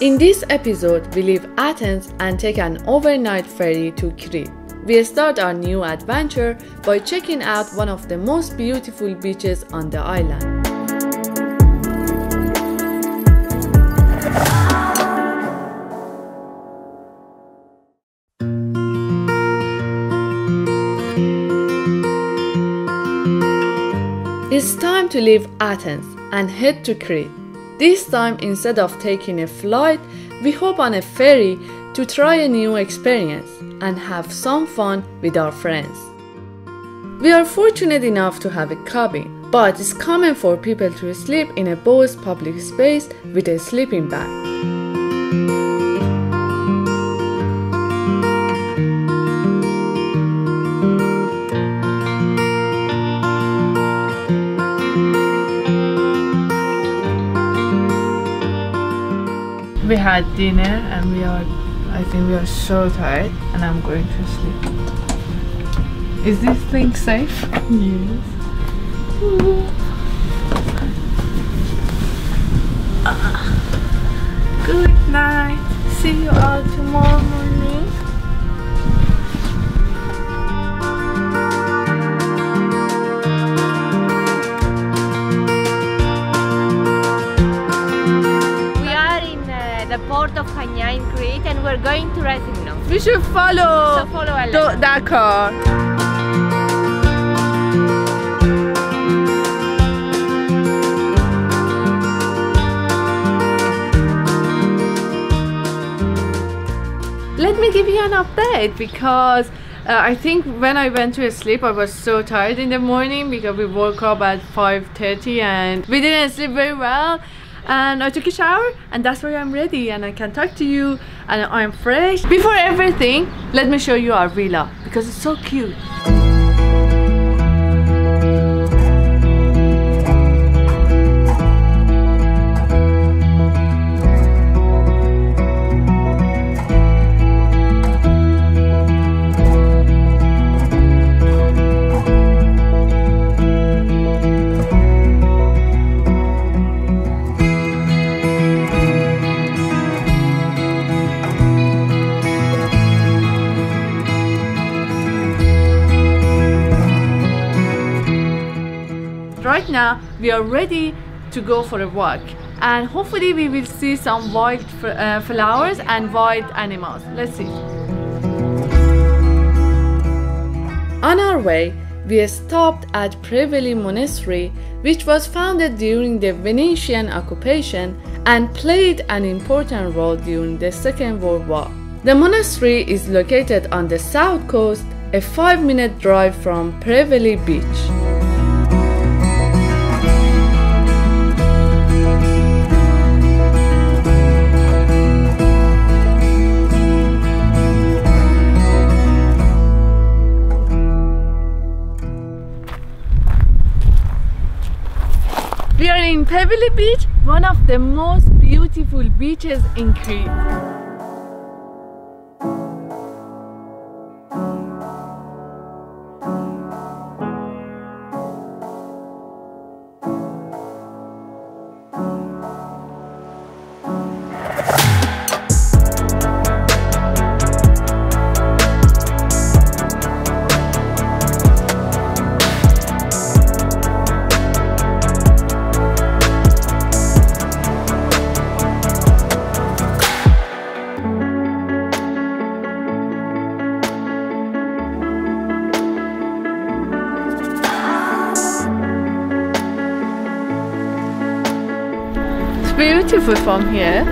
In this episode, we leave Athens and take an overnight ferry to Crete. We start our new adventure by checking out one of the most beautiful beaches on the island. It's time to leave Athens and head to Crete. This time, instead of taking a flight, we hop on a ferry to try a new experience and have some fun with our friends. We are fortunate enough to have a cabin, but it's common for people to sleep in a boat's public space with a sleeping bag. We had dinner and I think we are so tired, and I'm going to sleep. Is this thing safe? Yes. Good night. See you all tomorrow morning. Of Hania in Crete, and we're going to Resigno. We should follow that car. Let me give you an update, because I think when I went to sleep I was so tired in the morning, because we woke up at 5:30 and we didn't sleep very well. And I took a shower, and that's why I'm ready and I can talk to you and I'm fresh. Before everything, let me show you our villa, because it's so cute. Right now, we are ready to go for a walk, and hopefully we will see some wild flowers and wild animals. Let's see. On our way, we stopped at Preveli Monastery, which was founded during the Venetian occupation and played an important role during the Second World War. The monastery is located on the south coast, a 5-minute drive from Preveli Beach. We are in Preveli Beach, one of the most beautiful beaches in Crete. Beautiful from here.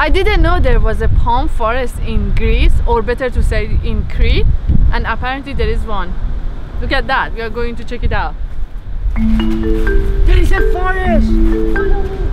I didn't know there was a palm forest in Greece, or better to say in Crete, and apparently there is one. Look at that, we are going to check it out. There is a forest! Follow me!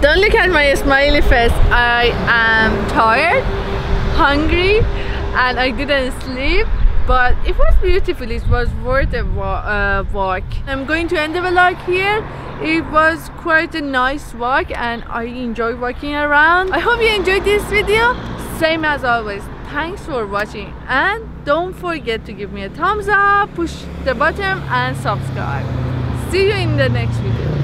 Don't look at my smiley face. I am tired, hungry, and I didn't sleep, but it was beautiful. It was worth a walk. I'm going to end the vlog here. It was quite a nice walk and I enjoy walking around. I hope you enjoyed this video. Same as always, thanks for watching and don't forget to give me a thumbs up, push the button and subscribe. See you in the next video.